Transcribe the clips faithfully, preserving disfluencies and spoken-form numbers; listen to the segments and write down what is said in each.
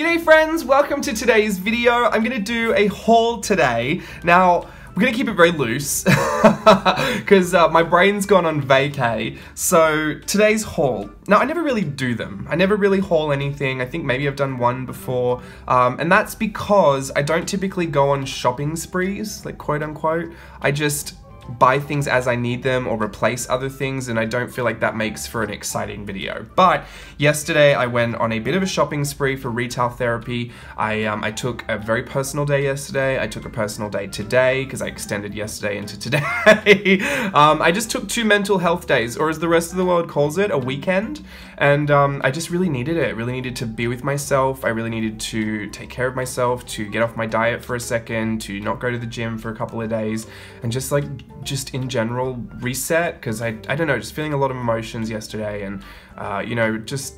G'day friends, welcome to today's video. I'm gonna do a haul today. Now, we're gonna keep it very loose, because uh, my brain's gone on vacay. So, today's haul. Now, I never really do them. I never really haul anything. I think maybe I've done one before. Um, and that's because I don't typically go on shopping sprees, like quote unquote. I just buy things as I need them or replace other things, and I don't feel like that makes for an exciting video. But yesterday I went on a bit of a shopping spree for retail therapy. I, um, I took a very personal day yesterday. I took a personal day today because I extended yesterday into today. um, I just took two mental health days, or as the rest of the world calls it, a weekend. And um, I just really needed it. I really needed to be with myself. I really needed to take care of myself, to get off my diet for a second, to not go to the gym for a couple of days, and just like just in general reset, because I, I don't know, just feeling a lot of emotions yesterday, and uh, you know, just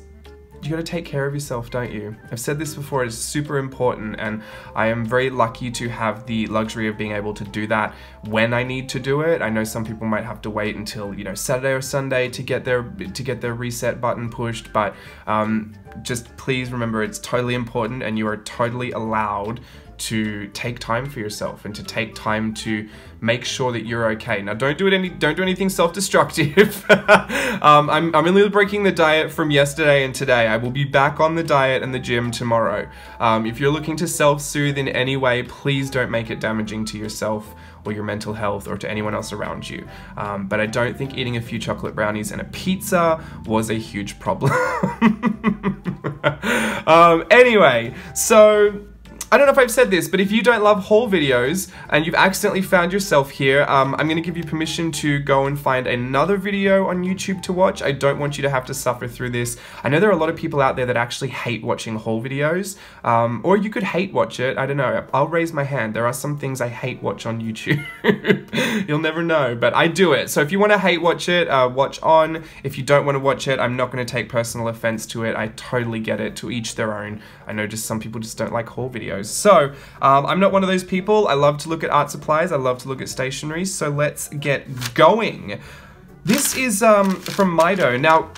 you gotta take care of yourself, don't you? I've said this before, it's super important, and I am very lucky to have the luxury of being able to do that when I need to do it. I know some people might have to wait until, you know, Saturday or Sunday to get their to get their reset button pushed, but um, just please remember it's totally important, and you are totally allowed to take time for yourself and to take time to make sure that you're okay. Now, don't do it any don't do anything self-destructive. um, I'm, I'm only breaking the diet from yesterday and today. I will be back on the diet and the gym tomorrow. Um, if you're looking to self-soothe in any way, please don't make it damaging to yourself or your mental health or to anyone else around you. Um, but I don't think eating a few chocolate brownies and a pizza was a huge problem. um, anyway, so I don't know if I've said this, but if you don't love haul videos and you've accidentally found yourself here, um, I'm gonna give you permission to go and find another video on YouTube to watch. I don't want you to have to suffer through this. I know there are a lot of people out there that actually hate watching haul videos, um, or you could hate watch it, I don't know. I'll raise my hand. There are some things I hate watch on YouTube. You'll never know, but I do it. So if you wanna hate watch it, uh, watch on. If you don't wanna watch it, I'm not gonna take personal offense to it. I totally get it, to each their own. I know just some people just don't like haul videos. So, um, I'm not one of those people. I love to look at art supplies. I love to look at stationery. So let's get going. This is um, from Maido. Now,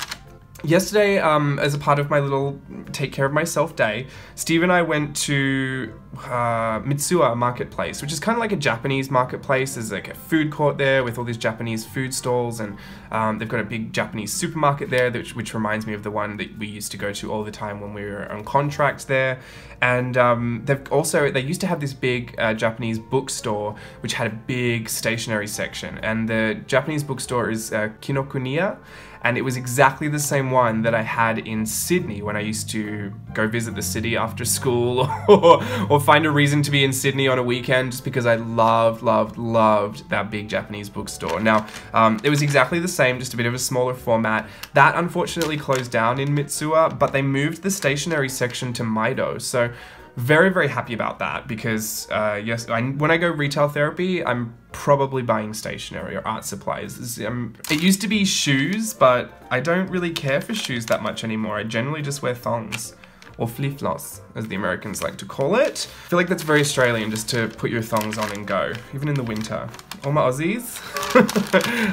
yesterday, um, as a part of my little take care of myself day, Steve and I went to uh, Mitsuwa Marketplace, which is kind of like a Japanese marketplace. There's like a food court there with all these Japanese food stalls, and um, they've got a big Japanese supermarket there, which, which reminds me of the one that we used to go to all the time when we were on contract there. And um, they've also, they used to have this big uh, Japanese bookstore, which had a big stationery section. And the Japanese bookstore is uh, Kinokuniya. And it was exactly the same one that I had in Sydney when I used to go visit the city after school, or, or find a reason to be in Sydney on a weekend, just because I loved, loved, loved that big Japanese bookstore. Now, um, it was exactly the same, just a bit of a smaller format. That unfortunately closed down in Mitsuwa, but they moved the stationery section to Maido. So very, very happy about that, because uh, yes, I, when I go retail therapy, I'm probably buying stationery or art supplies. Um, it used to be shoes, but I don't really care for shoes that much anymore. I generally just wear thongs, or flip-flops, as the Americans like to call it. I feel like that's very Australian, just to put your thongs on and go, even in the winter. All my Aussies,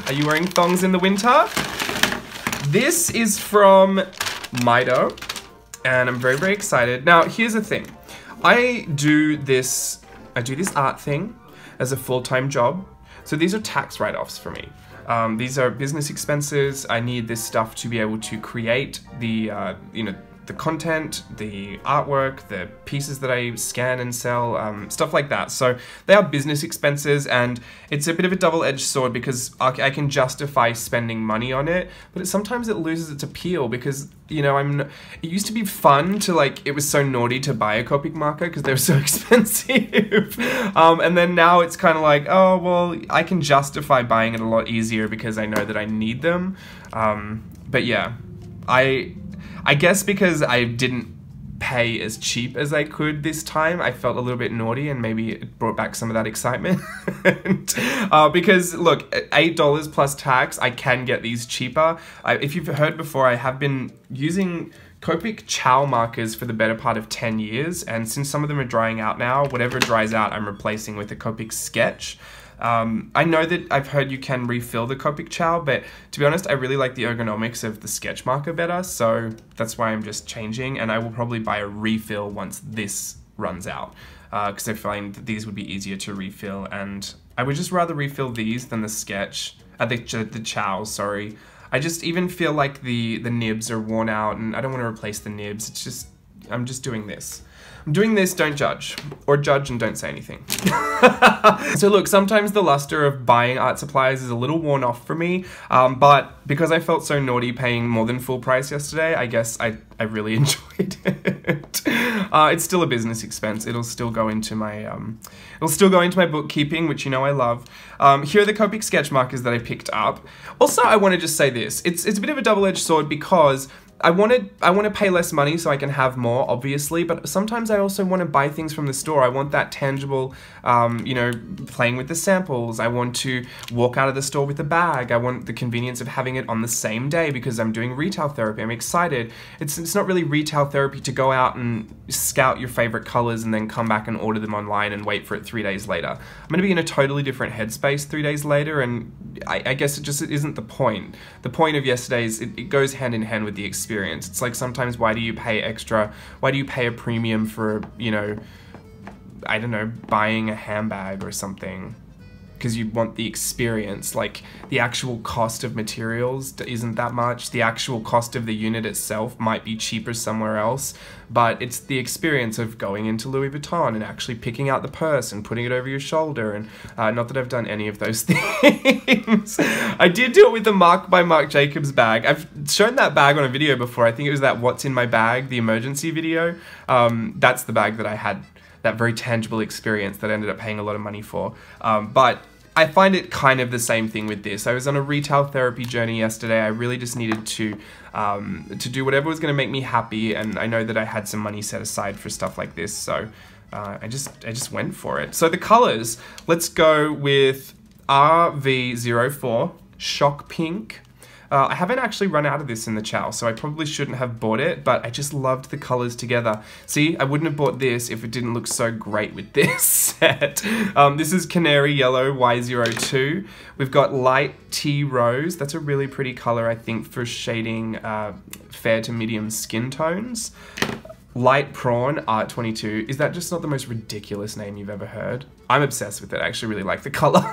are you wearing thongs in the winter? This is from Maido, and I'm very, very excited. Now, here's the thing. I do this, I do this art thing as a full-time job. So these are tax write-offs for me. Um, these are business expenses. I need this stuff to be able to create the, uh, you know, the content, the artwork, the pieces that I scan and sell, um, stuff like that. So they are business expenses, and it's a bit of a double-edged sword, because I can justify spending money on it, but it, sometimes it loses its appeal, because, you know, I'm. It used to be fun to, like, it was so naughty to buy a Copic marker because they were so expensive. um, and then now it's kind of like, oh, well, I can justify buying it a lot easier because I know that I need them. Um, but yeah, I... I guess because I didn't pay as cheap as I could this time, I felt a little bit naughty, and maybe it brought back some of that excitement. uh, because look, eight dollars plus tax, I can get these cheaper. I, if you've heard before, I have been using Copic Chao markers for the better part of ten years, and since some of them are drying out now, whatever dries out I'm replacing with a Copic Sketch. Um, I know that I've heard you can refill the Copic Chao, but to be honest, I really like the ergonomics of the sketch marker better, so that's why I'm just changing, and I will probably buy a refill once this runs out, because uh, I find that these would be easier to refill, and I would just rather refill these than the sketch, uh, the, the Chao, sorry. I just even feel like the, the nibs are worn out, and I don't want to replace the nibs, it's just, I'm just doing this. I'm doing this, don't judge. Or judge and don't say anything. So look, sometimes the luster of buying art supplies is a little worn off for me, um, but because I felt so naughty paying more than full price yesterday, I guess I, I really enjoyed it. Uh, it's still a business expense. It'll still go into my, um, it'll still go into my bookkeeping, which you know I love. Um, here are the Copic sketch markers that I picked up. Also, I want to just say this. It's, it's a bit of a double-edged sword because I wanted, I want to pay less money so I can have more, obviously, but sometimes I also want to buy things from the store. I want that tangible, um, you know, playing with the samples. I want to walk out of the store with a bag. I want the convenience of having it on the same day because I'm doing retail therapy. I'm excited. It's, it's not really retail therapy to go out and scout your favorite colors and then come back and order them online and wait for it three days later. I'm going to be in a totally different headspace three days later, and I, I guess it just it isn't the point. The point of yesterday is it, it goes hand in hand with the experience. Experience. It's like sometimes why do you pay extra, why do you pay a premium for, you know, I don't know, buying a handbag or something? Because you want the experience, like the actual cost of materials isn't that much, the actual cost of the unit itself might be cheaper somewhere else, but it's the experience of going into Louis Vuitton and actually picking out the purse and putting it over your shoulder, and uh, not that I've done any of those things. I did do it with the Mark by Marc Jacobs bag. I've shown that bag on a video before, I think it was that What's in My Bag, the emergency video, um, that's the bag that I had, that very tangible experience that I ended up paying a lot of money for, um, but I find it kind of the same thing with this. I was on a retail therapy journey yesterday. I really just needed to um, to do whatever was going to make me happy, and I know that I had some money set aside for stuff like this, so uh, I just I just went for it. So the colors, let's go with R V zero four, Shock Pink. Uh, I haven't actually run out of this in the Chao, so I probably shouldn't have bought it, but I just loved the colors together. See, I wouldn't have bought this if it didn't look so great with this set. Um, this is Canary Yellow Y zero two. We've got Light Tea Rose. That's a really pretty color, I think, for shading uh, fair to medium skin tones. Light Prawn R twenty-two. Is that just not the most ridiculous name you've ever heard? I'm obsessed with it. I actually really like the color.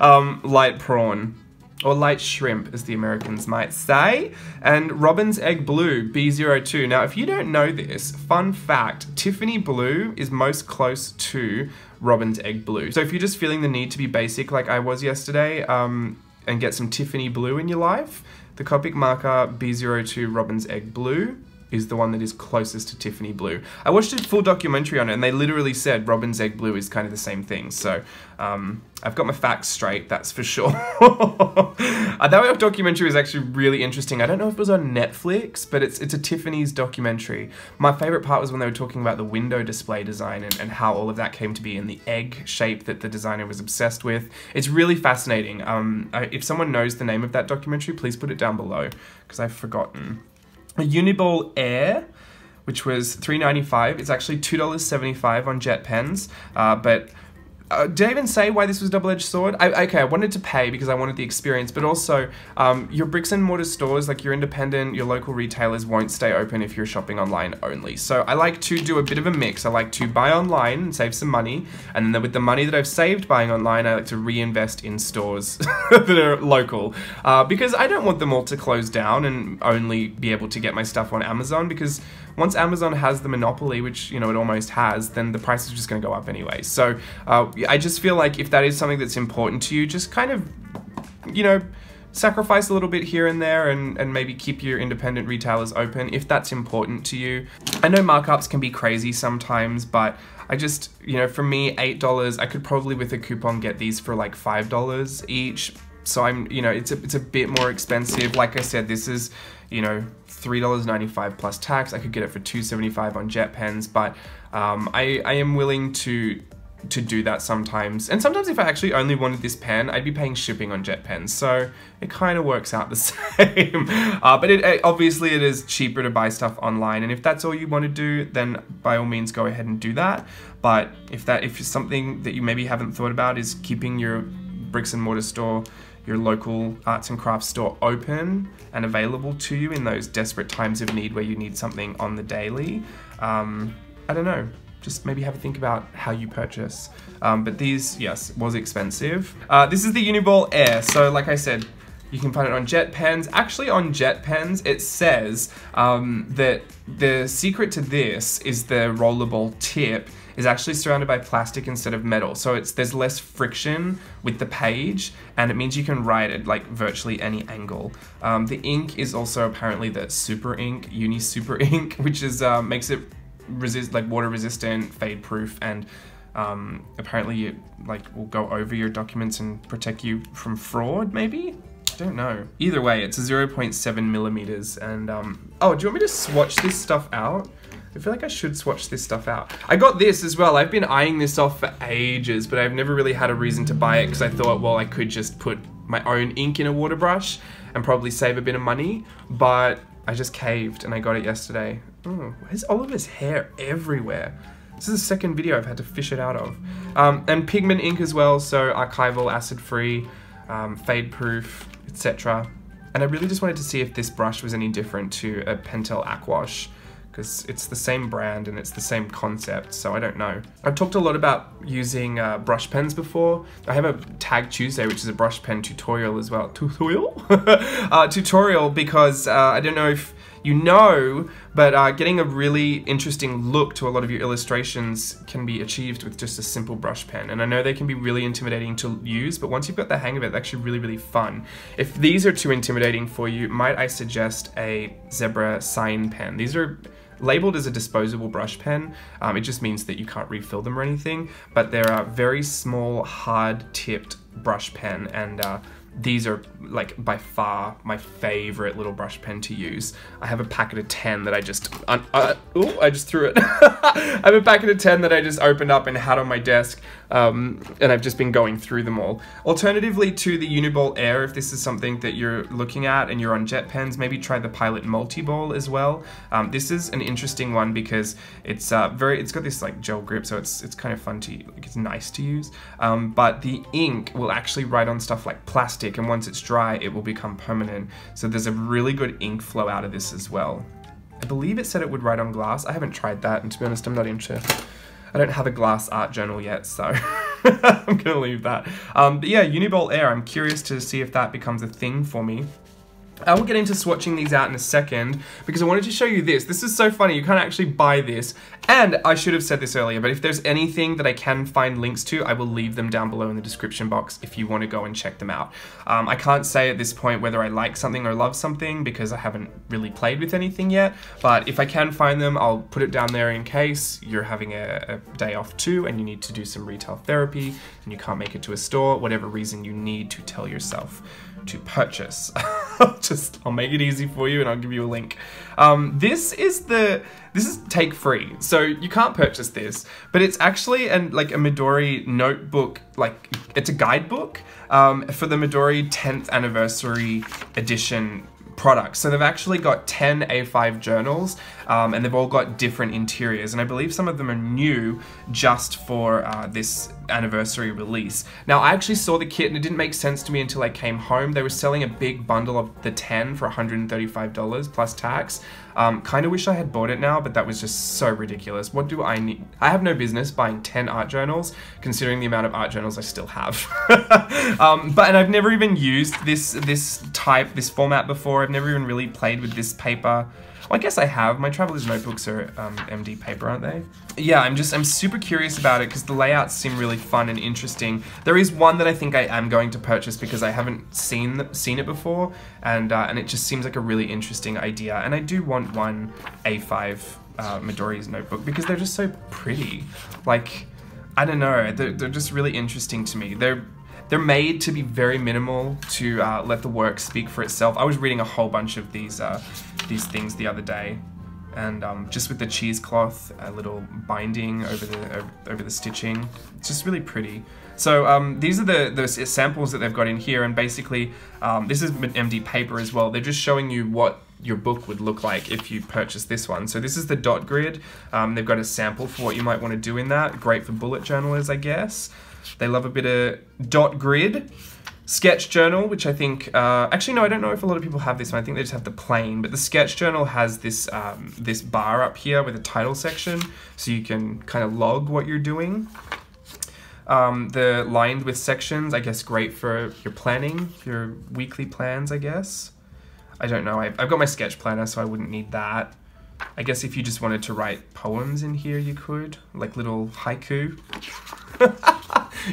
um, Light Prawn. Or light shrimp, as the Americans might say. And Robin's Egg Blue, B zero two. Now, if you don't know this, fun fact, Tiffany Blue is most close to Robin's Egg Blue. So if you're just feeling the need to be basic like I was yesterday, um, and get some Tiffany Blue in your life, the Copic marker B zero two Robin's Egg Blue is the one that is closest to Tiffany Blue. I watched a full documentary on it, and they literally said Robin's Egg Blue is kind of the same thing, so um, I've got my facts straight, that's for sure. uh, that documentary was actually really interesting. I don't know if it was on Netflix, but it's, it's a Tiffany's documentary. My favorite part was when they were talking about the window display design and, and how all of that came to be in the egg shape that the designer was obsessed with. It's really fascinating. Um, I, if someone knows the name of that documentary, please put it down below, because I've forgotten. A Uniball Air, which was three ninety-five. It's actually two dollars seventy-five on JetPens, uh, but uh, did I even say why this was double-edged sword? I, okay, I wanted to pay because I wanted the experience, but also um, your bricks and mortar stores, like your independent, your local retailers won't stay open if you're shopping online only. So I like to do a bit of a mix. I like to buy online and save some money, and then with the money that I've saved buying online, I like to reinvest in stores that are local, uh, because I don't want them all to close down and only be able to get my stuff on Amazon, because once Amazon has the monopoly, which, you know, it almost has, then the price is just going to go up anyway. So uh, I just feel like if that is something that's important to you, just kind of, you know, sacrifice a little bit here and there, and, and maybe keep your independent retailers open if that's important to you. I know markups can be crazy sometimes, but I just, you know, for me, eight dollars, I could probably with a coupon get these for like five dollars each. So I'm, you know, it's a, it's a bit more expensive. Like I said, this is, you know, three dollars ninety-five plus tax. I could get it for two dollars seventy-five on JetPens, but um, I, I am willing to to do that sometimes. And sometimes if I actually only wanted this pen, I'd be paying shipping on JetPens. So it kind of works out the same. uh, but it, it, obviously it is cheaper to buy stuff online. And if that's all you want to do, then by all means go ahead and do that. But if that, if something that you maybe haven't thought about is keeping your bricks and mortar store, your local arts and crafts store open and available to you in those desperate times of need where you need something on the daily, um, I don't know. Just maybe have a think about how you purchase. Um, but these, yes, was expensive. Uh, this is the Uniball Air. So like I said, you can find it on JetPens. Actually on JetPens, it says um, that the secret to this is the rollable tip is actually surrounded by plastic instead of metal. So it's there's less friction with the page, and it means you can write at like virtually any angle. Um, the ink is also apparently the super ink, uni super ink, which is uh, makes it resist like water resistant, fade proof, and um, apparently it like will go over your documents and protect you from fraud. Maybe, I don't know. Either way, it's a zero point seven millimeters. And um, oh, do you want me to swatch this stuff out? I feel like I should swatch this stuff out. I got this as well. I've been eyeing this off for ages, but I've never really had a reason to buy it because I thought, well, I could just put my own ink in a water brush and probably save a bit of money. But I just caved and I got it yesterday. Oh, where's Oliver's hair everywhere? This is the second video I've had to fish it out of. Um, and pigment ink as well, so archival, acid-free, um, fade-proof, et cetera. And I really just wanted to see if this brush was any different to a Pentel Aquash, because it's the same brand and it's the same concept, so I don't know. I've talked a lot about using uh, brush pens before. I have a Tag Tuesday, which is a brush pen tutorial as well. Tutorial? uh, tutorial, because uh, I don't know if you know, but uh, getting a really interesting look to a lot of your illustrations can be achieved with just a simple brush pen. And I know they can be really intimidating to use, but once you've got the hang of it, they're actually really, really fun. If these are too intimidating for you, might I suggest a Zebra Sign pen. These are labeled as a disposable brush pen. Um, it just means that you can't refill them or anything, but they're a very small, hard-tipped brush pen, and uh, these are like by far my favorite little brush pen to use. I have a packet of ten that I just, un uh, ooh, I just threw it. I have a packet of ten that I just opened up and had on my desk, um, and I've just been going through them all. Alternatively to the Uniball Air, if this is something that you're looking at and you're on JetPens, maybe try the Pilot Multiball as well. Um, this is an interesting one because it's uh, very, it's got this like gel grip, so it's it's kind of fun to, like, it's nice to use. Um, but the ink will actually write on stuff like plastic, and once it's dry, it will become permanent. So there's a really good ink flow out of this as well. I believe it said it would write on glass. I haven't tried that, and to be honest, I'm not into, I don't have a glass art journal yet, so I'm gonna leave that. Um, but yeah, Uniball Air, I'm curious to see if that becomes a thing for me. I will get into swatching these out in a second because I wanted to show you this. This is so funny, you can't actually buy this. And I should have said this earlier, but if there's anything that I can find links to, I will leave them down below in the description box if you want to go and check them out. Um, I can't say at this point whether I like something or love something because I haven't really played with anything yet, but if I can find them, I'll put it down there in case you're having a, a day off too and you need to do some retail therapy and you can't make it to a store, whatever reason you need to tell yourself to purchase. Just, I'll make it easy for you and I'll give you a link. Um, this is the, this is take free. So you can't purchase this, but it's actually an, like a Midori notebook, like it's a guidebook um, for the Midori tenth anniversary edition products. So they've actually got ten A five journals um, and they've all got different interiors. And I believe some of them are new just for uh, this anniversary release. Now I actually saw the kit and it didn't make sense to me until I came home. They were selling a big bundle of the ten for one hundred thirty-five dollars plus tax. Um, kind of wish I had bought it now, but that was just so ridiculous. What do I need? I have no business buying ten art journals considering the amount of art journals I still have. um, but and I've never even used this, this type, this format before. I've never even really played with this paper. Well, I guess I have. My Traveler's Notebooks are um, M D paper, aren't they? Yeah, I'm just, I'm super curious about it because the layouts seem really fun and interesting. There is one that I think I am going to purchase because I haven't seen the, seen it before, and uh, and it just seems like a really interesting idea. And I do want one A five uh, Midori's notebook because they're just so pretty. Like, I don't know, they're, they're just really interesting to me. They're They're made to be very minimal, to uh, let the work speak for itself. I was reading a whole bunch of these uh, these things the other day. and um, just with the cheesecloth, a little binding over the over the stitching. It's just really pretty. So um, these are the, the samples that they've got in here, and basically um, this is M D paper as well. They're just showing you what your book would look like if you purchased this one. So this is the dot grid. Um, they've got a sample for what you might want to do in that. Great for bullet journalers, I guess. They love a bit of dot grid. Sketch journal, which I think, uh, actually no, I don't know if a lot of people have this one. I think they just have the plain, but the sketch journal has this, um, this bar up here with a title section, so you can kind of log what you're doing. Um, the lined with sections, I guess great for your planning, your weekly plans, I guess. I don't know, I've, I've got my sketch planner, so I wouldn't need that. I guess if you just wanted to write poems in here, you could, like little haiku.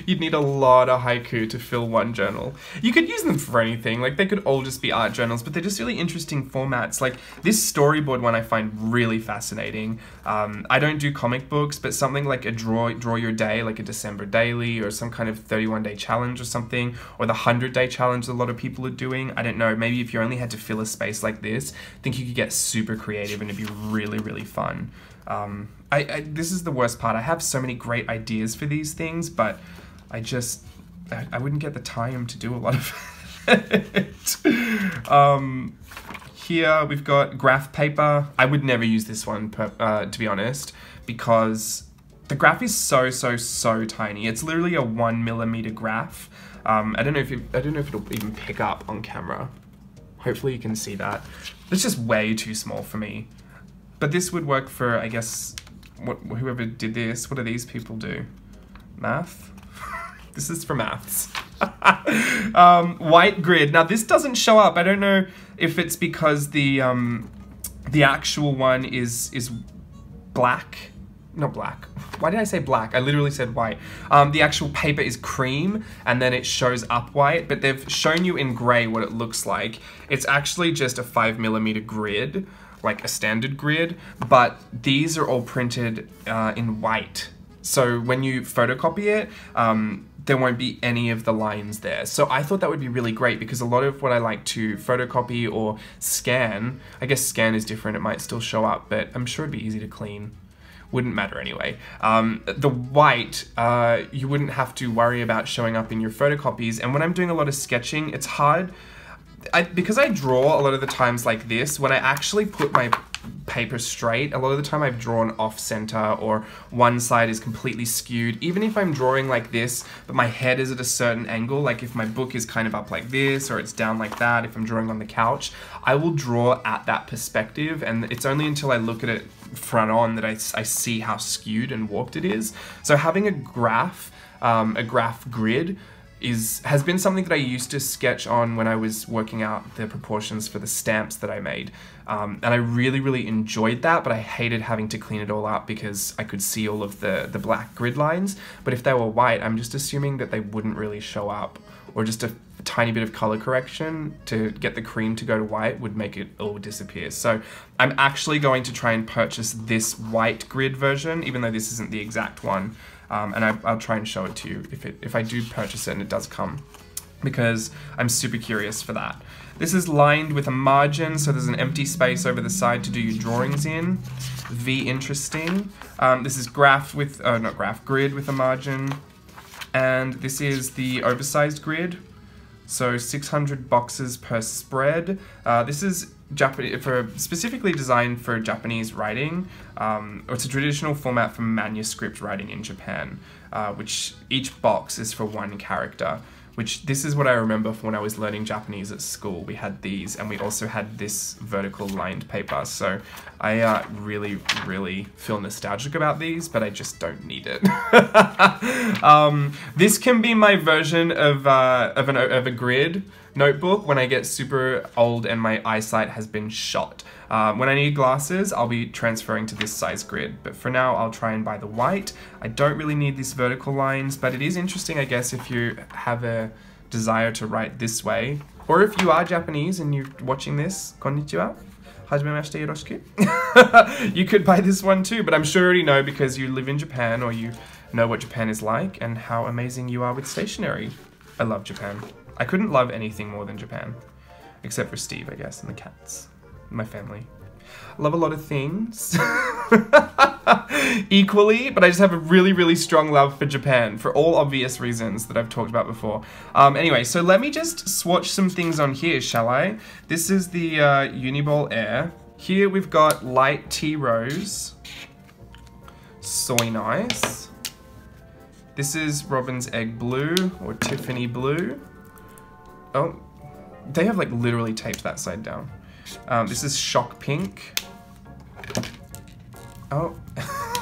You'd need a lot of haiku to fill one journal. You could use them for anything, like they could all just be art journals, but they're just really interesting formats. Like this storyboard one I find really fascinating. Um, I don't do comic books, but something like a draw, draw your day, like a December daily or some kind of thirty-one day challenge or something, or the hundred day challenge a lot of people are doing. I don't know, maybe if you only had to fill a space like this, I think you could get super creative and it'd be really, really fun. Um, I, I, this is the worst part. I have so many great ideas for these things, but I just, I, I wouldn't get the time to do a lot of it. um, here we've got graph paper. I would never use this one, per, uh, to be honest, because the graph is so, so, so tiny. It's literally a one millimeter graph. Um, I don't know if it, I don't know if it'll even pick up on camera. Hopefully you can see that. It's just way too small for me. But this would work for, I guess, what, whoever did this. What do these people do? Math? This is for maths. um, white grid. Now this doesn't show up. I don't know if it's because the um, the actual one is is black. Not black. Why did I say black? I literally said white. Um, the actual paper is cream and then it shows up white, but they've shown you in gray what it looks like. It's actually just a five millimeter grid, like a standard grid, but these are all printed uh, in white. So when you photocopy it, um, there won't be any of the lines there. So I thought that would be really great because a lot of what I like to photocopy or scan, I guess scan is different, it might still show up, but I'm sure it'd be easy to clean. Wouldn't matter anyway. Um, the white, uh, you wouldn't have to worry about showing up in your photocopies. And when I'm doing a lot of sketching, it's hard. I, because I draw a lot of the times like this, when I actually put my paper straight, a lot of the time I've drawn off center or one side is completely skewed. Even if I'm drawing like this, but my head is at a certain angle, like if my book is kind of up like this or it's down like that, if I'm drawing on the couch, I will draw at that perspective. And it's only until I look at it front on that I, I see how skewed and warped it is. So having a graph, um, a graph grid, Is, has been something that I used to sketch on when I was working out the proportions for the stamps that I made. Um, and I really, really enjoyed that, but I hated having to clean it all up because I could see all of the, the black grid lines. But if they were white, I'm just assuming that they wouldn't really show up, or just a tiny bit of color correction to get the cream to go to white would make it all disappear. So I'm actually going to try and purchase this white grid version, even though this isn't the exact one. Um, and I, I'll try and show it to you if, it, if I do purchase it and it does come, because I'm super curious for that. This is lined with a margin, so there's an empty space over the side to do your drawings in. V interesting. Um, this is graph with, uh, not graph, grid with a margin. And this is the oversized grid. So six hundred boxes per spread. Uh, this is Japanese, for specifically designed for Japanese writing. Um, it's a traditional format for manuscript writing in Japan, uh, which each box is for one character. Which this is what I remember from when I was learning Japanese at school. We had these, and we also had this vertical lined paper. So I uh, really, really feel nostalgic about these, but I just don't need it. um, this can be my version of uh, of an of a grid notebook when I get super old and my eyesight has been shot. Um, when I need glasses, I'll be transferring to this size grid, but for now I'll try and buy the white. I don't really need these vertical lines, but it is interesting, I guess, if you have a desire to write this way, or if you are Japanese and you're watching this, konnichiwa. Hajimemashite yoroshiku. You could buy this one too, but I'm sure you already know because you live in Japan or you know what Japan is like and how amazing you are with stationery. I love Japan. I couldn't love anything more than Japan, except for Steve, I guess, and the cats, my family. love a lot of things equally, but I just have a really, really strong love for Japan for all obvious reasons that I've talked about before. Um, anyway, so let me just swatch some things on here, shall I? This is the uh, Uniball Air. Here we've got Light Tea Rose. Soy Nice. This is Robin's Egg Blue or Tiffany Blue. Oh, they have like literally taped that side down. Um, this is Shock Pink. Oh,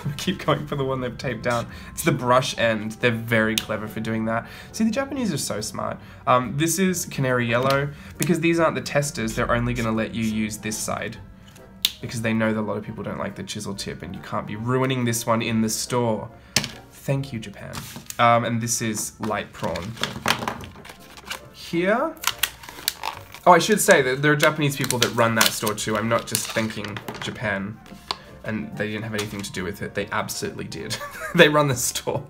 we keep going for the one they've taped down. It's the brush end. They're very clever for doing that. See, the Japanese are so smart. Um, this is Canary Yellow. Because these aren't the testers, they're only going to let you use this side. Because they know that a lot of people don't like the chisel tip and you can't be ruining this one in the store. Thank you, Japan. Um, and this is Light Prawn. Here... Oh, I should say that there are Japanese people that run that store too. I'm not just thanking Japan. And they didn't have anything to do with it. They absolutely did. They run the store.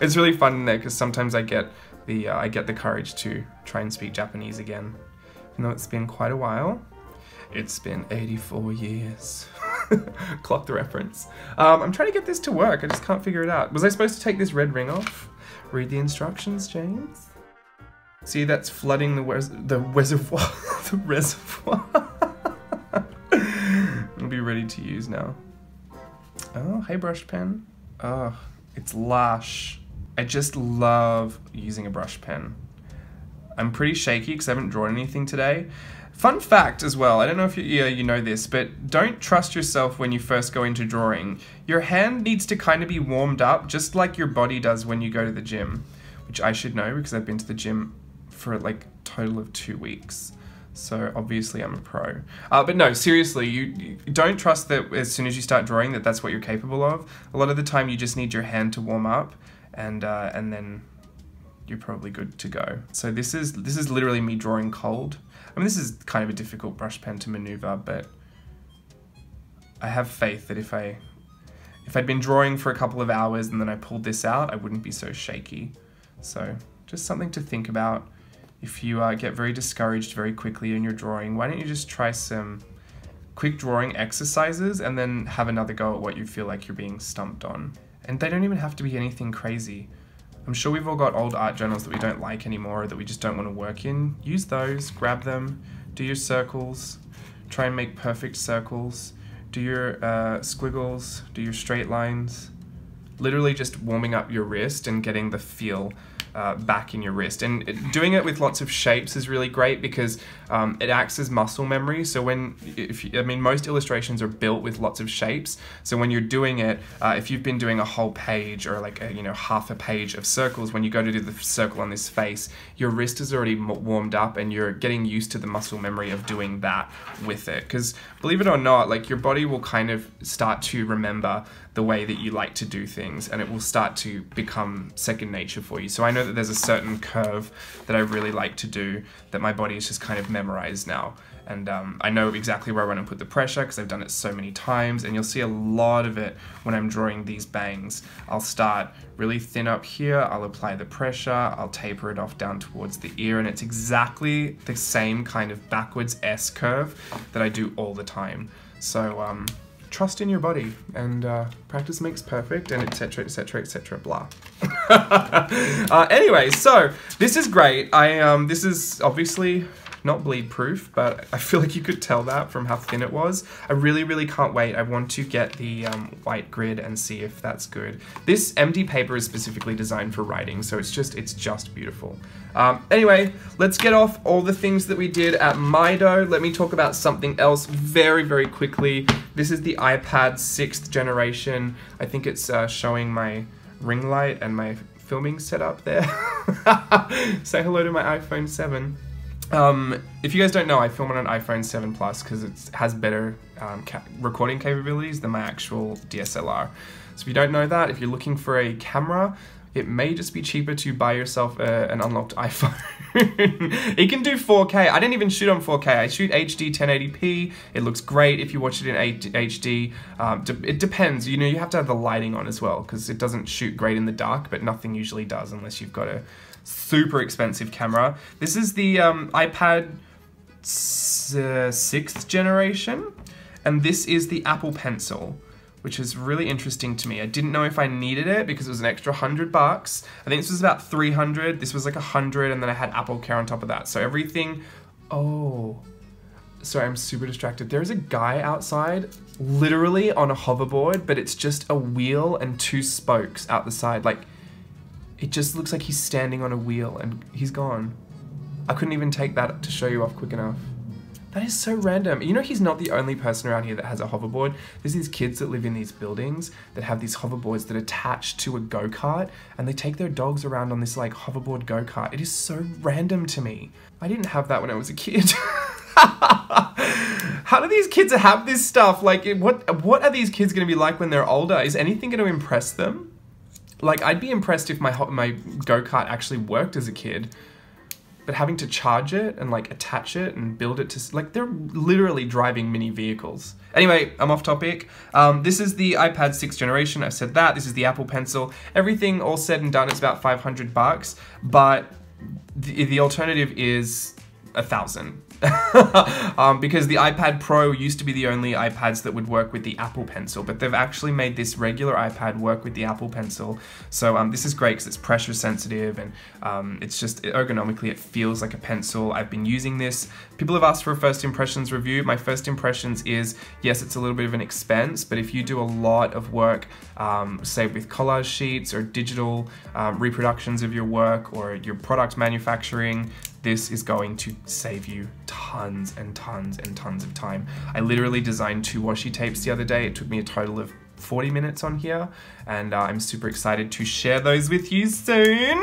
It's really fun in there because sometimes I get the uh, I get the courage to try and speak Japanese again. Even though it's been quite a while. It's been eighty-four years. Clock the reference. Um, I'm trying to get this to work. I just can't figure it out. Was I supposed to take this red ring off? Read the instructions, James. See, that's flooding the res the reservoir. The reservoir. It'll be ready to use now. Oh, hey, brush pen. Oh, it's lush. I just love using a brush pen. I'm pretty shaky because I haven't drawn anything today. Fun fact as well, I don't know if you, yeah, you know this, but don't trust yourself when you first go into drawing. Your hand needs to kind of be warmed up, just like your body does when you go to the gym. Which I should know because I've been to the gym for like a total of two weeks. So obviously I'm a pro. Uh, but no, seriously, you, you don't trust that as soon as you start drawing that that's what you're capable of. A lot of the time you just need your hand to warm up and uh, and then you're probably good to go. So this is, this is literally me drawing cold. I mean, this is kind of a difficult brush pen to maneuver, but I have faith that if I, if I'd been drawing for a couple of hours and then I pulled this out, I wouldn't be so shaky. So just something to think about. If you uh, get very discouraged very quickly in your drawing, why don't you just try some quick drawing exercises and then have another go at what you feel like you're being stumped on. And they don't even have to be anything crazy. I'm sure we've all got old art journals that we don't like anymore or that we just don't want to work in. Use those, grab them, do your circles, try and make perfect circles, do your uh, squiggles, do your straight lines. Literally just warming up your wrist and getting the feel uh, back in your wrist. And it, doing it with lots of shapes is really great because um, it acts as muscle memory. So when, if you, I mean, most illustrations are built with lots of shapes. So when you're doing it, uh, if you've been doing a whole page or like a, you know, half a page of circles, when you go to do the circle on this face, your wrist is already m warmed up and you're getting used to the muscle memory of doing that with it. Because believe it or not, like your body will kind of start to remember the way that you like to do things and it will start to become second nature for you. So I know that there's a certain curve that I really like to do that my body is just kind of memorized now. And um, I know exactly where I want to put the pressure because I've done it so many times, and you'll see a lot of it when I'm drawing these bangs. I'll start really thin up here, I'll apply the pressure, I'll taper it off down towards the ear, and it's exactly the same kind of backwards S curve that I do all the time. So, um, trust in your body, and uh, practice makes perfect, and etc, etc, etc, blah. uh, anyway, so this is great. I um, this is obviously not bleed proof, but I feel like you could tell that from how thin it was. I really, really can't wait. I want to get the um, white grid and see if that's good. This M D paper is specifically designed for writing, so it's just, it's just beautiful. Um, anyway, let's get off all the things that we did at Maido. Let me talk about something else very, very quickly. This is the iPad sixth generation. I think it's uh, showing my ring light and my filming setup there. Say hello to my iPhone seven. Um, if you guys don't know, I film on an iPhone seven Plus because it has better um, ca recording capabilities than my actual D S L R. So if you don't know that, if you're looking for a camera, it may just be cheaper to buy yourself a, an unlocked iPhone. It can do four K. I didn't even shoot on four K. I shoot H D ten eighty P. It looks great if you watch it in H D. Um, de it depends. You know, you have to have the lighting on as well because it doesn't shoot great in the dark, but nothing usually does unless you've got a super expensive camera. This is the um, iPad sixth generation. And this is the Apple Pencil, which is really interesting to me. I didn't know if I needed it because it was an extra hundred bucks. I think this was about three hundred, this was like a hundred, and then I had Apple Care on top of that. So everything, oh, sorry, I'm super distracted. There is a guy outside, literally on a hoverboard, but it's just a wheel and two spokes out the side. Like, it just looks like he's standing on a wheel and he's gone. I couldn't even take that to show you off quick enough. That is so random. You know, he's not the only person around here that has a hoverboard. There's these kids that live in these buildings that have these hoverboards that attach to a go-kart, and they take their dogs around on this like hoverboard go-kart. It is so random to me. I didn't have that when I was a kid. How do these kids have this stuff? Like, what, what are these kids gonna be like when they're older? Is anything gonna impress them? Like, I'd be impressed if my, my go-kart actually worked as a kid. But having to charge it and like attach it and build it to, like, they're literally driving mini vehicles. Anyway, I'm off topic. Um, this is the iPad sixth generation, I've said that. This is the Apple Pencil. Everything all said and done, it's about five hundred bucks, but the, the alternative is a thousand. um, because the iPad Pro used to be the only iPads that would work with the Apple Pencil, but they've actually made this regular iPad work with the Apple Pencil. So um, this is great because it's pressure sensitive and um, it's just ergonomically it feels like a pencil. I've been using this. People have asked for a first impressions review. My first impressions is, yes, it's a little bit of an expense, but if you do a lot of work, um, say with collage sheets or digital um, reproductions of your work or your product manufacturing, this is going to save you tons and tons and tons of time. I literally designed two washi tapes the other day. It took me a total of forty minutes on here, and uh, I'm super excited to share those with you soon.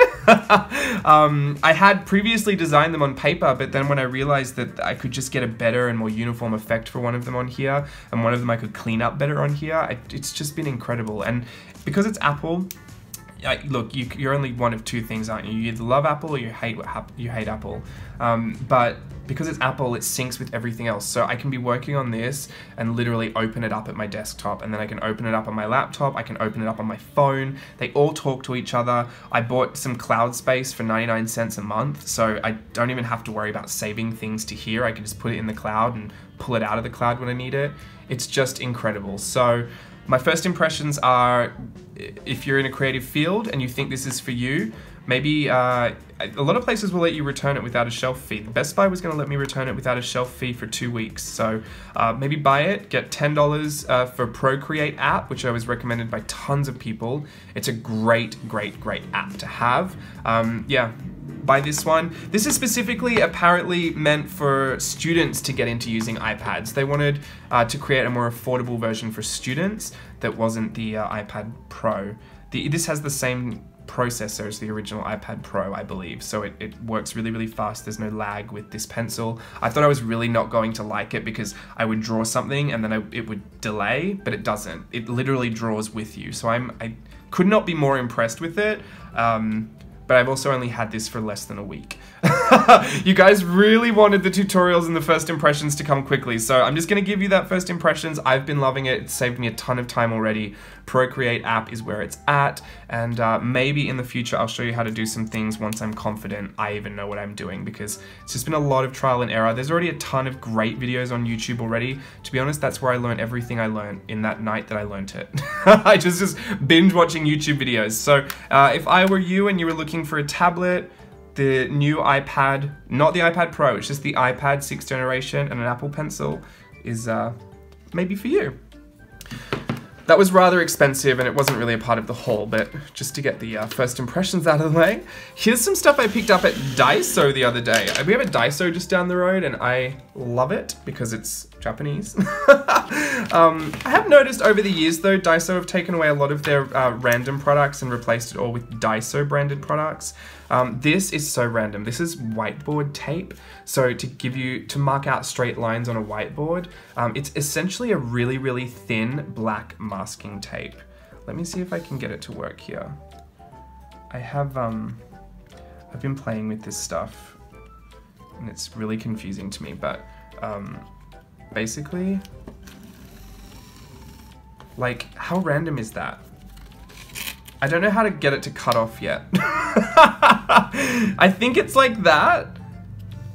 um, I had previously designed them on paper, but then when I realized that I could just get a better and more uniform effect for one of them on here, and one of them I could clean up better on here, I, it's just been incredible. And because it's Apple, I, look, you, you're only one of two things, aren't you? You either love Apple or you hate what hap you hate Apple. Um, but because it's Apple, it syncs with everything else. So I can be working on this and literally open it up at my desktop, and then I can open it up on my laptop. I can open it up on my phone. They all talk to each other. I bought some cloud space for ninety-nine cents a month, so I don't even have to worry about saving things to here. I can just put it in the cloud and pull it out of the cloud when I need it. It's just incredible. So my first impressions are, if you're in a creative field and you think this is for you, maybe uh, a lot of places will let you return it without a shelf fee. Best Buy was going to let me return it without a shelf fee for two weeks. So uh, maybe buy it, get ten dollars uh, for Procreate app, which I was recommended by tons of people. It's a great, great, great app to have. Um, yeah. By this one. This is specifically apparently meant for students to get into using iPads. They wanted uh, to create a more affordable version for students that wasn't the uh, iPad Pro. The, this has the same processor as the original iPad Pro, I believe, so it, it works really, really fast. There's no lag with this pencil. I thought I was really not going to like it because I would draw something and then I, it would delay, but it doesn't. It literally draws with you, so I'm, I could not be more impressed with it. Um, But I've also only had this for less than a week. You guys really wanted the tutorials and the first impressions to come quickly, so I'm just gonna give you that first impressions. I've been loving it, it's saved me a ton of time already. Procreate app is where it's at, and uh, maybe in the future I'll show you how to do some things once I'm confident I even know what I'm doing, because it's just been a lot of trial and error. There's already a ton of great videos on YouTube already. To be honest, that's where I learned everything I learned in that night that I learned it. I just, just binge watching YouTube videos. So uh, if I were you and you were looking for a tablet, the new iPad, not the iPad Pro, it's just the iPad sixth generation and an Apple Pencil is uh, maybe for you. That was rather expensive and it wasn't really a part of the haul, but just to get the uh, first impressions out of the way, here's some stuff I picked up at Daiso the other day. We have a Daiso just down the road and I love it because it's Japanese. um, I have noticed over the years though, Daiso have taken away a lot of their uh, random products and replaced it all with Daiso branded products. Um, this is so random. This is whiteboard tape. So to give you, to mark out straight lines on a whiteboard, um, it's essentially a really, really thin black masking tape. Let me see if I can get it to work here. I have, um, I've been playing with this stuff and it's really confusing to me, but um, basically, like, how random is that? I don't know how to get it to cut off yet. I think it's like that,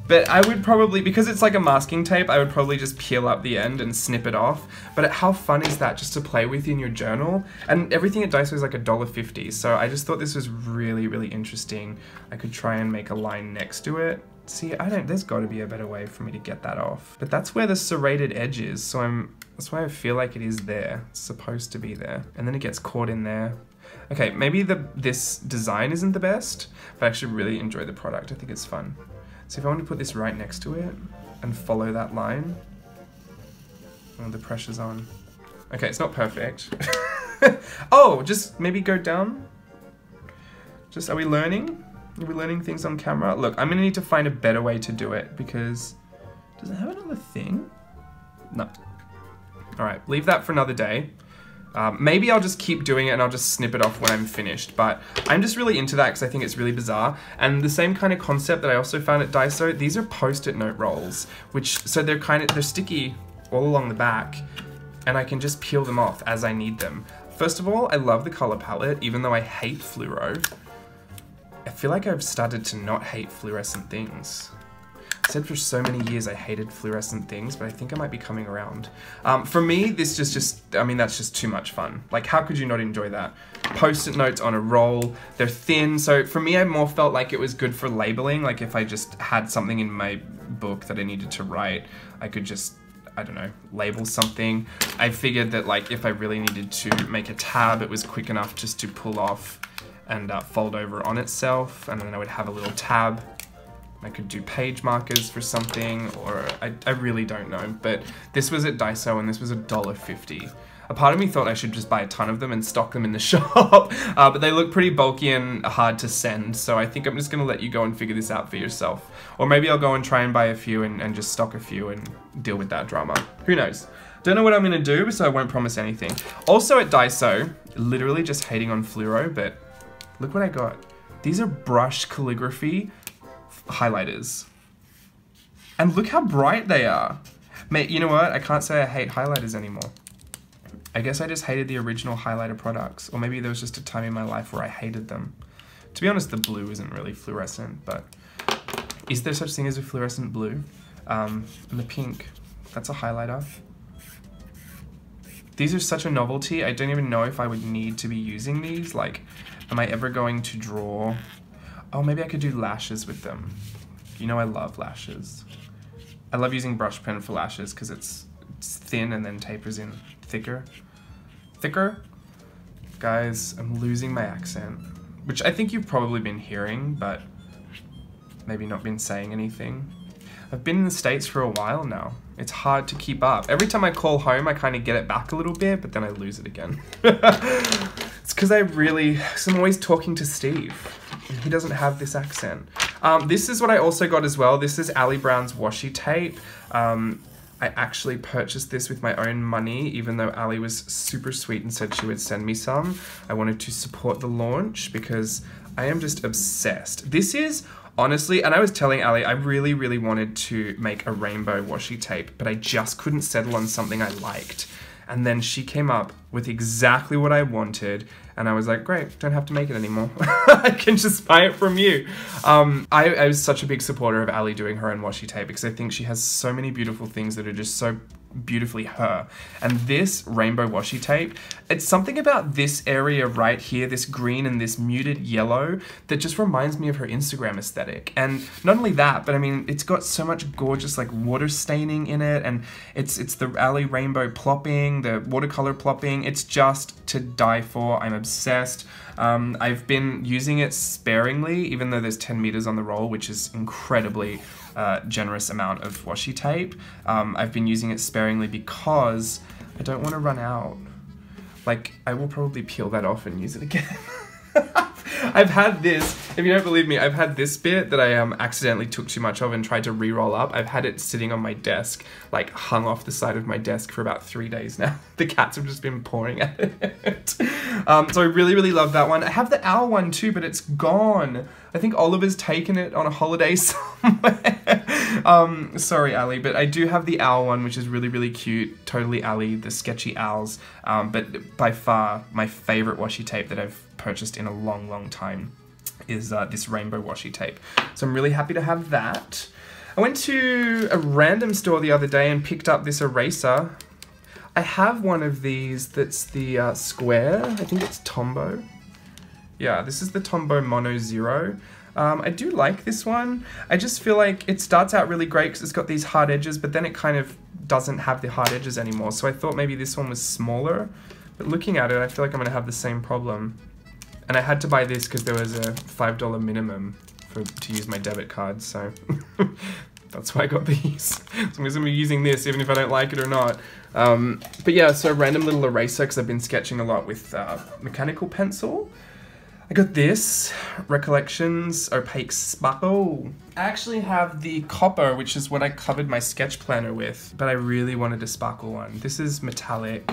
But I would probably, because it's like a masking tape, I would probably just peel up the end and snip it off. But how fun is that just to play with in your journal? And everything at Daiso is like a dollar fifty, so I just thought this was really, really interesting. I could try and make a line next to it. See, I don't, there's gotta be a better way for me to get that off. But that's where the serrated edge is, so I'm, that's why I feel like it is there. It's supposed to be there. And then it gets caught in there. Okay, maybe the this design isn't the best, but I actually really enjoy the product. I think it's fun. So if I want to put this right next to it and follow that line, oh, the pressure's on. Okay, it's not perfect. Oh, just maybe go down. Just, are we learning? Are we learning things on camera? Look, I'm gonna need to find a better way to do it because, does it have another thing? No. All right, leave that for another day. Um, maybe I'll just keep doing it and I'll just snip it off when I'm finished, but I'm just really into that because I think it's really bizarre. And the same kind of concept that I also found at Daiso, these are post-it note rolls, which, so they're kind of, they're sticky all along the back and I can just peel them off as I need them. First of all, I love the color palette, even though I hate fluoro. I feel like I've started to not hate fluorescent things. I said for so many years I hated fluorescent things, but I think I might be coming around. Um, for me, this just, just, I mean, that's just too much fun. Like, how could you not enjoy that? Post-it notes on a roll, they're thin, so for me, I more felt like it was good for labeling, like if I just had something in my book that I needed to write, I could just, I don't know, label something. I figured that, like, if I really needed to make a tab, it was quick enough just to pull off and uh, fold over on itself, and then I would have a little tab. I could do page markers for something, or I, I really don't know, but this was at Daiso and this was a dollar fifty. A part of me thought I should just buy a ton of them and stock them in the shop, uh, but they look pretty bulky and hard to send, so I think I'm just gonna let you go and figure this out for yourself. Or maybe I'll go and try and buy a few and, and just stock a few and deal with that drama. Who knows? Don't know what I'm gonna do, so I won't promise anything. Also at Daiso, literally just hating on fluoro, but look what I got. These are brush calligraphy highlighters. And look how bright they are. Mate, you know what? I can't say I hate highlighters anymore. I guess I just hated the original highlighter products, or maybe there was just a time in my life where I hated them. To be honest, the blue isn't really fluorescent, but is there such thing as a fluorescent blue? Um, and the pink, that's a highlighter. These are such a novelty, I don't even know if I would need to be using these. Like, am I ever going to draw? Oh, maybe I could do lashes with them. You know I love lashes. I love using brush pen for lashes because it's, it's thin and then tapers in thicker. Thicker? Guys, I'm losing my accent, which I think you've probably been hearing, but maybe not been saying anything. I've been in the States for a while now. It's hard to keep up. Every time I call home, I kind of get it back a little bit, but then I lose it again. It's because I really, cause I'm always talking to Steve. He doesn't have this accent. Um, this is what I also got as well. This is Ali Brown's washi tape. Um, I actually purchased this with my own money, even though Ali was super sweet and said she would send me some. I wanted to support the launch because I am just obsessed. This is, honestly, and I was telling Ali, I really, really wanted to make a rainbow washi tape, but I just couldn't settle on something I liked. And then she came up with exactly what I wanted, and I was like, great, don't have to make it anymore. I can just buy it from you. Um, I, I was such a big supporter of Ali doing her own washi tape because I think she has so many beautiful things that are just so beautifully her. And this rainbow washi tape, it's something about this area right here, this green and this muted yellow, that just reminds me of her Instagram aesthetic. And not only that, but I mean, it's got so much gorgeous like water staining in it, and it's, it's the Ali rainbow plopping, the watercolor plopping. It's just to die for. I'm obsessed. Um, I've been using it sparingly, even though there's ten meters on the roll, which is incredibly uh, generous amount of washi tape. Um, I've been using it sparingly because I don't want to run out. Like, I will probably peel that off and use it again. I've had this, if you don't believe me, I've had this bit that I um, accidentally took too much of and tried to re-roll up. I've had it sitting on my desk, like hung off the side of my desk for about three days now. The cats have just been pawing at it. um, so I really, really love that one. I have the owl one too, but it's gone. I think Oliver's taken it on a holiday somewhere. um, sorry, Ali, but I do have the owl one, which is really, really cute. Totally Ali, the sketchy owls. Um, but by far, my favorite washi tape that I've purchased in a long, long time is uh, this rainbow washi tape. So I'm really happy to have that. I went to a random store the other day and picked up this eraser. I have one of these that's the uh, square. I think it's Tombow. Yeah, this is the Tombow Mono Zero. Um, I do like this one. I just feel like it starts out really great because it's got these hard edges, but then it kind of doesn't have the hard edges anymore. So I thought maybe this one was smaller, but looking at it, I feel like I'm gonna have the same problem. And I had to buy this because there was a five dollar minimum for to use my debit card, so that's why I got these. So I'm gonna be using this even if I don't like it or not. Um, but yeah, so a random little eraser because I've been sketching a lot with uh, mechanical pencil. I got this, Recollections Opaque Sparkle. I actually have the copper, which is what I covered my sketch planner with, but I really wanted a sparkle one. This is metallic,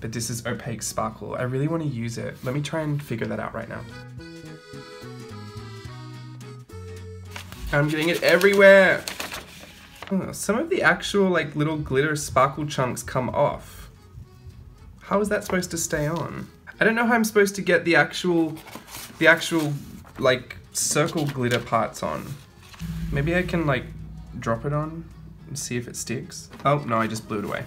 but this is opaque sparkle. I really want to use it. Let me try and figure that out right now. I'm getting it everywhere. Oh, some of the actual like little glitter sparkle chunks come off. How is that supposed to stay on? I don't know how I'm supposed to get the actual, the actual like circle glitter parts on. Maybe I can like drop it on and see if it sticks. Oh no, I just blew it away.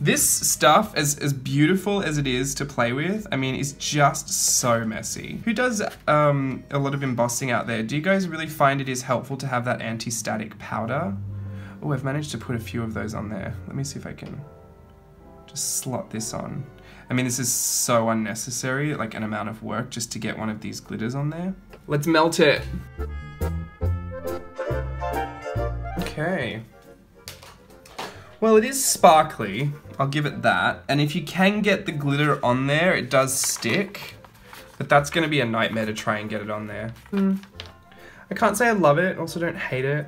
This stuff, as, as beautiful as it is to play with, I mean, is just so messy. Who does um, a lot of embossing out there? Do you guys really find it is helpful to have that anti-static powder? Oh, I've managed to put a few of those on there. Let me see if I can just slot this on. I mean, this is so unnecessary, like an amount of work just to get one of these glitters on there. Let's melt it. Okay. Well, it is sparkly, I'll give it that. And if you can get the glitter on there, it does stick, but that's gonna be a nightmare to try and get it on there. Mm. I can't say I love it, also don't hate it.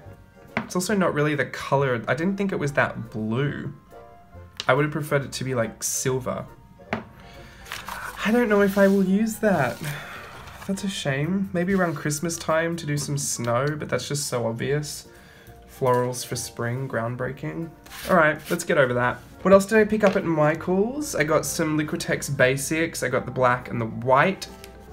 It's also not really the color. I didn't think it was that blue. I would have preferred it to be like silver. I don't know if I will use that. That's a shame. Maybe around Christmas time to do some snow, but that's just so obvious. Florals for spring, groundbreaking. All right, let's get over that. What else did I pick up at Michael's? I got some Liquitex Basics. I got the black and the white,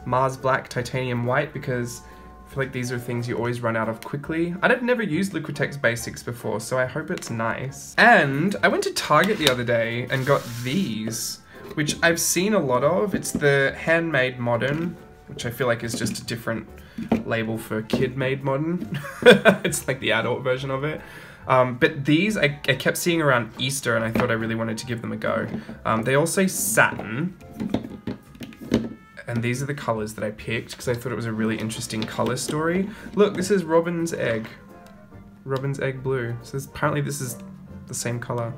Mars Black, Titanium White, because I feel like these are things you always run out of quickly. I've never used Liquitex Basics before, so I hope it's nice. And I went to Target the other day and got these, which I've seen a lot of. It's the Handmade Modern, which I feel like is just a different label for kid-made modern. It's like the adult version of it. Um, but these I, I kept seeing around Easter and I thought I really wanted to give them a go. Um, they all say satin. And these are the colors that I picked because I thought it was a really interesting color story. Look, this is Robin's Egg. Robin's Egg Blue. So this, apparently this is the same color.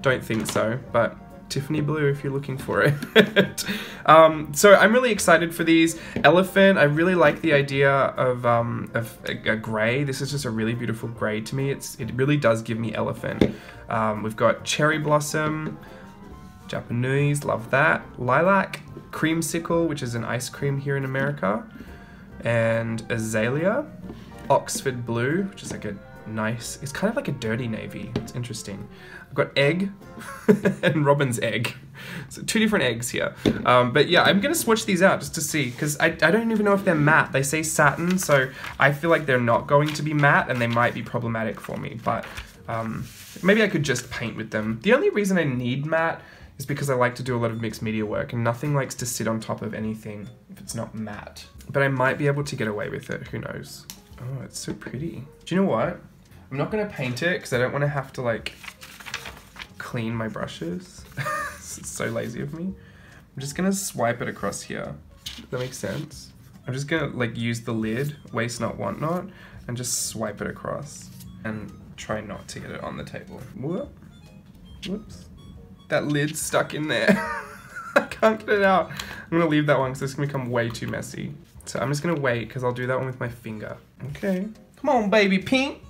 Don't think so, but Tiffany Blue if you're looking for it. um, so I'm really excited for these. Elephant, I really like the idea of, um, of a, a grey. This is just a really beautiful grey to me. It's, it really does give me elephant. Um, we've got Cherry Blossom, Japanese, love that. Lilac, Creamsicle, which is an ice cream here in America. And Azalea, Oxford Blue, which is like a nice, it's kind of like a dirty navy. It's interesting. I've got egg and Robin's egg. So two different eggs here. Um, but yeah, I'm gonna swatch these out just to see, because I, I don't even know if they're matte. They say satin, so I feel like they're not going to be matte and they might be problematic for me, but um, maybe I could just paint with them. The only reason I need matte is because I like to do a lot of mixed media work and nothing likes to sit on top of anything if it's not matte. But I might be able to get away with it, who knows? Oh, it's so pretty. Do you know what? I'm not gonna paint it because I don't wanna have to like clean my brushes. It's so lazy of me. I'm just gonna swipe it across here. Does that make sense? I'm just gonna like use the lid, waste not, want not, and just swipe it across and try not to get it on the table. Whoop, whoops. That lid's stuck in there. I can't get it out. I'm gonna leave that one because it's gonna become way too messy. So I'm just gonna wait because I'll do that one with my finger. Okay. Come on, baby pink.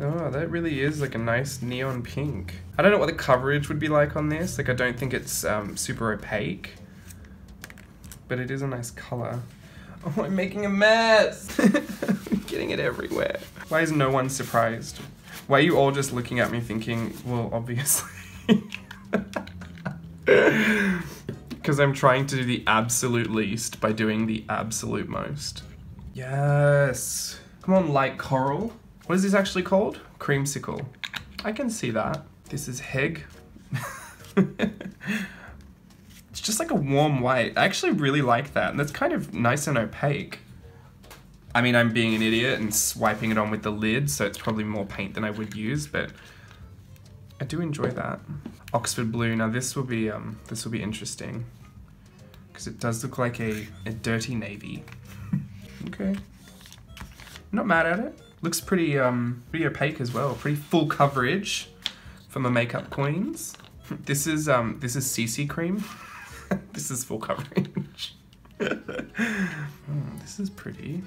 Oh, that really is like a nice neon pink. I don't know what the coverage would be like on this. Like, I don't think it's um, super opaque, but it is a nice color. Oh, I'm making a mess. I'm getting it everywhere. Why is no one surprised? Why are you all just looking at me thinking, well, obviously. Because I'm trying to do the absolute least by doing the absolute most. Yes. Come on, light coral. What is this actually called? Creamsicle. I can see that. This is Heg. It's just like a warm white. I actually really like that. And that's kind of nice and opaque. I mean, I'm being an idiot and swiping it on with the lid, so it's probably more paint than I would use, but I do enjoy that. Oxford blue. Now this will be um, this will be interesting because it does look like a, a dirty navy. Okay, not mad at it. Looks pretty um, pretty opaque as well. Pretty full coverage for my makeup queens. This is um, this is C C cream. This is full coverage. Mm, this is pretty.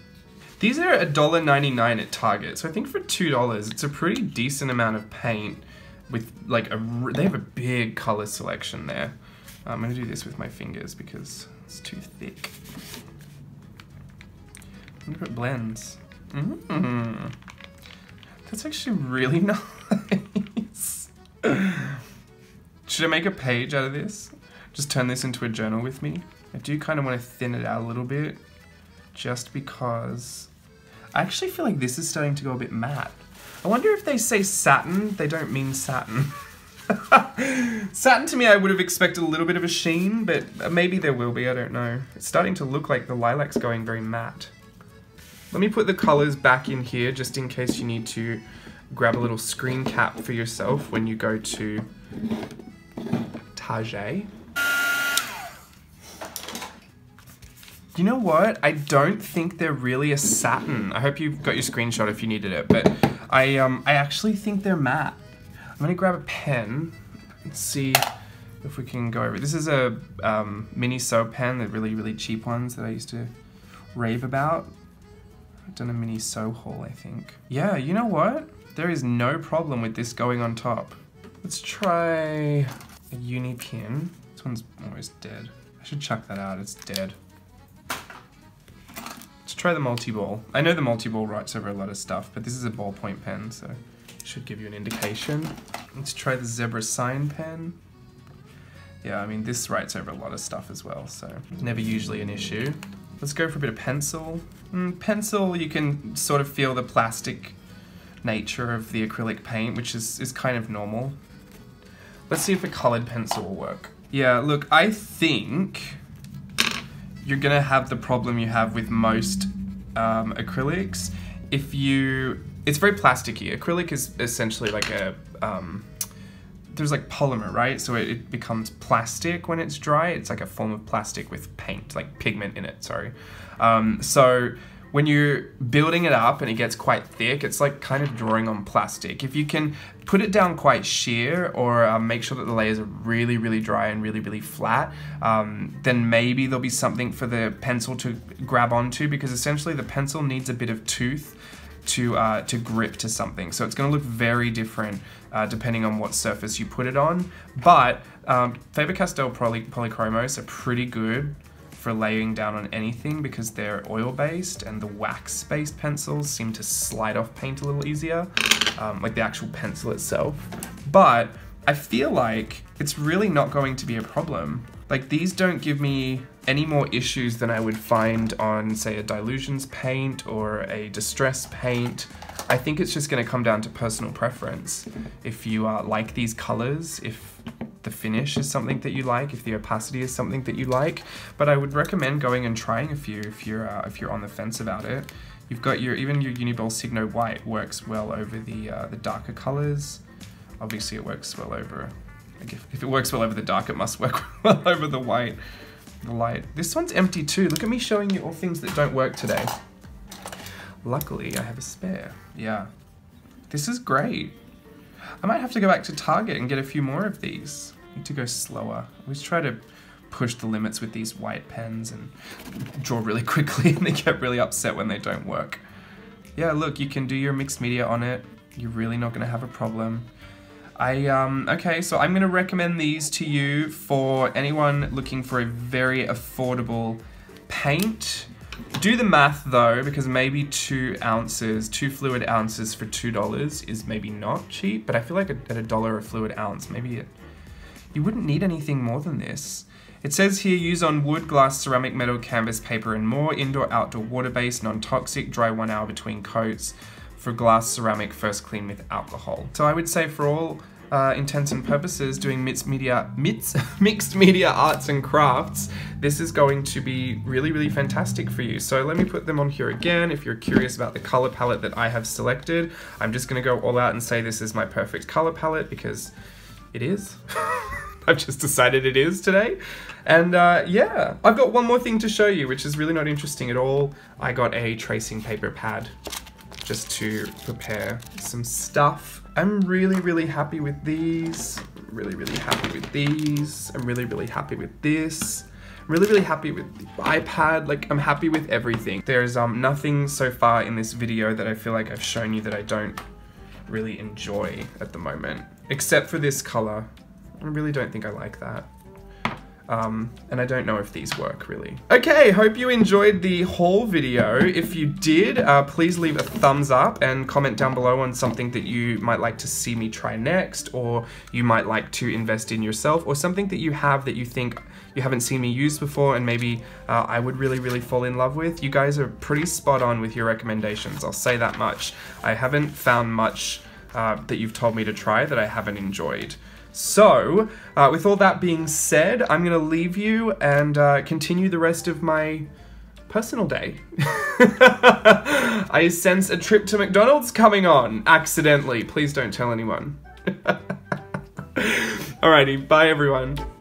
These are a dollar ninety-nine at Target, so I think for two dollars it's a pretty decent amount of paint with like a, they have a big color selection there. I'm gonna do this with my fingers because it's too thick. I wonder if it blends. Mm-hmm. That's actually really nice. Should I make a page out of this? Just turn this into a journal with me? I do kind of want to thin it out a little bit, just because I actually feel like this is starting to go a bit matte. I wonder if they say satin, they don't mean satin. Satin to me, I would have expected a little bit of a sheen, but maybe there will be, I don't know. It's starting to look like the lilac's going very matte. Let me put the colors back in here, just in case you need to grab a little screen cap for yourself when you go to Target. You know what? I don't think they're really a satin. I hope you've got your screenshot if you needed it, but I um, I actually think they're matte. I'm gonna grab a pen and see if we can go over it. This is a um, mini sew pen, the really, really cheap ones that I used to rave about. I've done a mini sew haul, I think. Yeah, you know what? There is no problem with this going on top. Let's try a uni pin. This one's almost dead. I should chuck that out, it's dead. Try the multi-ball. I know the multi-ball writes over a lot of stuff, but this is a ballpoint pen, so it should give you an indication. Let's try the Zebra Sign pen. Yeah, I mean, this writes over a lot of stuff as well, so never usually an issue. Let's go for a bit of pencil. Mm, pencil, you can sort of feel the plastic nature of the acrylic paint, which is, is kind of normal. Let's see if a colored pencil will work. Yeah, look, I think you're gonna have the problem you have with most um, acrylics. If you, it's very plasticky. Acrylic is essentially like a, um, there's like polymer, right? So it, it becomes plastic when it's dry. It's like a form of plastic with paint, like pigment in it, sorry. Um, so when you're building it up and it gets quite thick, it's like kind of drawing on plastic. If you can put it down quite sheer or uh, make sure that the layers are really, really dry and really, really flat, um, then maybe there'll be something for the pencil to grab onto, because essentially the pencil needs a bit of tooth to uh, to grip to something. So it's gonna look very different uh, depending on what surface you put it on. But um, Faber-Castell Poly Polychromos are pretty good for laying down on anything because they're oil-based, and the wax-based pencils seem to slide off paint a little easier, um, like the actual pencil itself. But I feel like it's really not going to be a problem. Like, these don't give me any more issues than I would find on, say, a Dylusions paint or a Distress paint. I think it's just gonna come down to personal preference. If you uh, like these colors, if the finish is something that you like, if the opacity is something that you like, but I would recommend going and trying a few if you're uh, if you're on the fence about it. You've got your, even your Uni-Ball Signo white works well over the uh, the darker colors. Obviously, it works well over. Like if, if it works well over the dark, it must work well over the white, the light. This one's empty too. Look at me showing you all things that don't work today. Luckily, I have a spare. Yeah, this is great. I might have to go back to Target and get a few more of these. Need to go slower. Always try to push the limits with these white pens and draw really quickly, and they get really upset when they don't work. Yeah, look, you can do your mixed media on it. You're really not gonna have a problem. I, um, okay, so I'm gonna recommend these to you for anyone looking for a very affordable paint. Do the math though, because maybe two ounces, two fluid ounces for two dollars is maybe not cheap, but I feel like at a dollar a fluid ounce, maybe it, you wouldn't need anything more than this. It says here, use on wood, glass, ceramic, metal, canvas, paper and more, indoor, outdoor, water-based, non-toxic, dry one hour between coats. For glass, ceramic, first clean with alcohol. So I would say for all uh, intents and purposes, doing mixed media, mixed, mixed media arts and crafts, this is going to be really, really fantastic for you. So let me put them on here again. If you're curious about the color palette that I have selected, I'm just gonna go all out and say this is my perfect color palette because it is. I've just decided it is today. And uh, yeah, I've got one more thing to show you, which is really not interesting at all. I got a tracing paper pad just to prepare some stuff. I'm really, really happy with these. I'm really, really happy with these. I'm really, really happy with this. I'm really, really happy with the iPad. Like, I'm happy with everything. There's um nothing so far in this video that I feel like I've shown you that I don't really enjoy at the moment, except for this color. I really don't think I like that. Um, and I don't know if these work really. Okay, hope you enjoyed the haul video. If you did, uh, please leave a thumbs up and comment down below on something that you might like to see me try next, or you might like to invest in yourself, or something that you have that you think you haven't seen me use before and maybe uh, I would really, really fall in love with. You guys are pretty spot on with your recommendations, I'll say that much. I haven't found much uh, that you've told me to try that I haven't enjoyed. So, uh, with all that being said, I'm gonna leave you and uh, continue the rest of my personal day. I sense a trip to McDonald's coming on, accidentally. Please don't tell anyone. Alrighty, bye everyone.